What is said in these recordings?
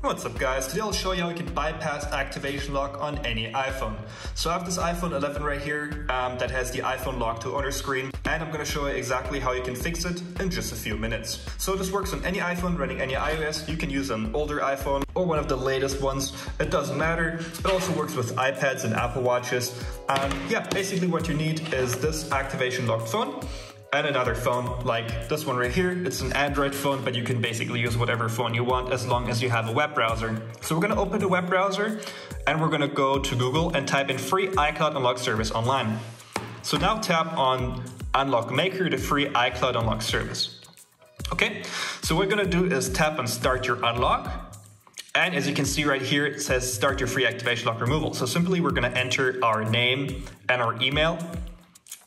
What's up guys, today I'll show you how you can bypass activation lock on any iPhone. So I have this iPhone 11 right here that has the iPhone Lock 2 on our screen, and I'm going to show you exactly how you can fix it in just a few minutes. So this works on any iPhone running any iOS. You can use an older iPhone or one of the latest ones, it doesn't matter. It also works with iPads and Apple Watches. Yeah, basically what you need is this activation locked phone and another phone like this one right here. It's an Android phone, but you can basically use whatever phone you want as long as you have a web browser. So we're gonna open the web browser and we're gonna go to Google and type in free iCloud unlock service online. So now tap on Unlock Maker, the free iCloud unlock service. Okay, so what we're gonna do is tap on start your unlock. And as you can see right here, it says start your free activation lock removal. So simply we're gonna enter our name and our email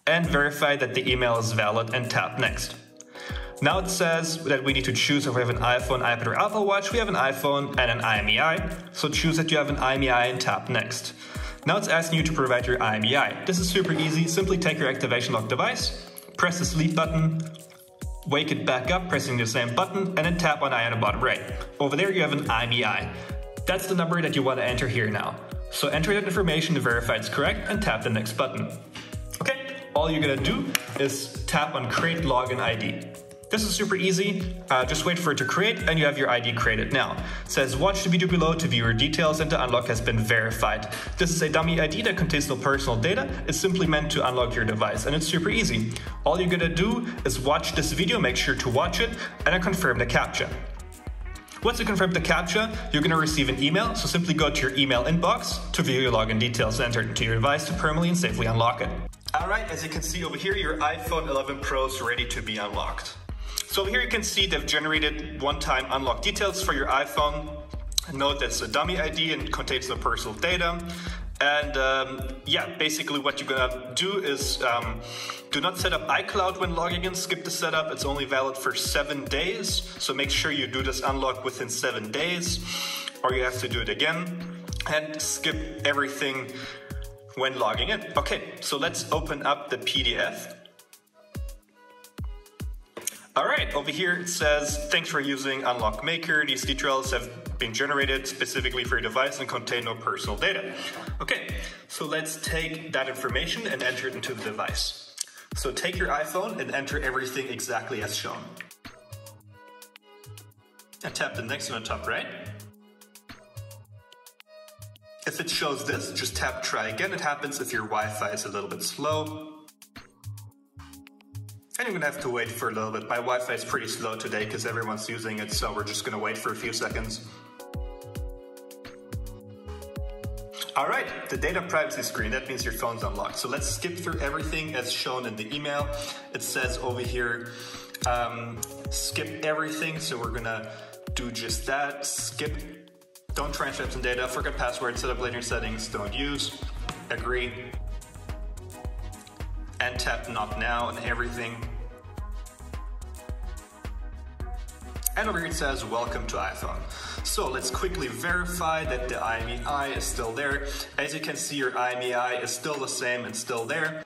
and verify that the email is valid and tap next. Now it says that we need to choose if we have an iPhone, iPad or Apple Watch. We have an iPhone and an IMEI. So choose that you have an IMEI and tap next. Now it's asking you to provide your IMEI. This is super easy. Simply take your activation lock device, press the sleep button, wake it back up, pressing the same button, and then tap on I on the bottom right. Over there you have an IMEI. That's the number that you want to enter here now. So enter that information to verify it's correct and tap the next button. All you're gonna do is tap on create login ID. This is super easy, just wait for it to create and you have your ID created now. It says watch the video below to view your details and the unlock has been verified. This is a dummy ID that contains no personal data. It's simply meant to unlock your device and it's super easy. All you're gonna do is watch this video, make sure to watch it, and then confirm the CAPTCHA. Once you confirm the CAPTCHA, you're going to receive an email, so simply go to your email inbox to view your login details and enter it into your device to permanently and safely unlock it. Alright, as you can see over here, your iPhone 11 Pro is ready to be unlocked. So over here you can see they've generated one-time unlock details for your iPhone. Note that's a dummy ID and contains no personal data. And yeah, basically what you're gonna do is do not set up iCloud when logging in, skip the setup. It's only valid for 7 days. So make sure you do this unlock within 7 days or you have to do it again, and skip everything when logging in. Okay, so let's open up the PDF. All right, over here it says, thanks for using Unlock Maker. These details have been generated specifically for your device and contain no personal data. Okay, so let's take that information and enter it into the device. So take your iPhone and enter everything exactly as shown. And tap the next one on the top right. If it shows this, just tap try again. It happens if your Wi-Fi is a little bit slow. And you're gonna have to wait for a little bit. My Wi-Fi is pretty slow today because everyone's using it, so we're just gonna wait for a few seconds. All right, the data privacy screen, that means your phone's unlocked. So let's skip through everything as shown in the email. It says over here, skip everything. So we're gonna do just that, skip. Don't try and transcribe some data, forget password, set up later settings, don't use, agree. And tap not now and everything. And over here it says, welcome to iPhone. So let's quickly verify that the IMEI is still there. As you can see, your IMEI is still the same and still there.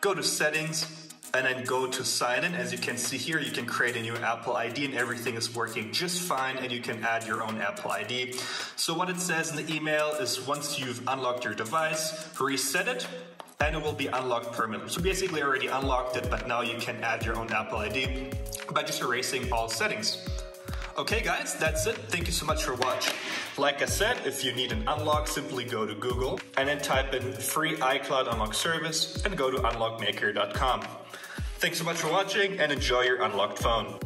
Go to settings and then go to sign in. As you can see here, you can create a new Apple ID and everything is working just fine, and you can add your own Apple ID. So what it says in the email is once you've unlocked your device, reset it and it will be unlocked permanently. So basically I already unlocked it, but now you can add your own Apple ID by just erasing all settings. Okay guys, that's it. Thank you so much for watching. Like I said, if you need an unlock, simply go to Google and then type in free iCloud unlock service and go to unlockmaker.com. Thanks so much for watching and enjoy your unlocked phone.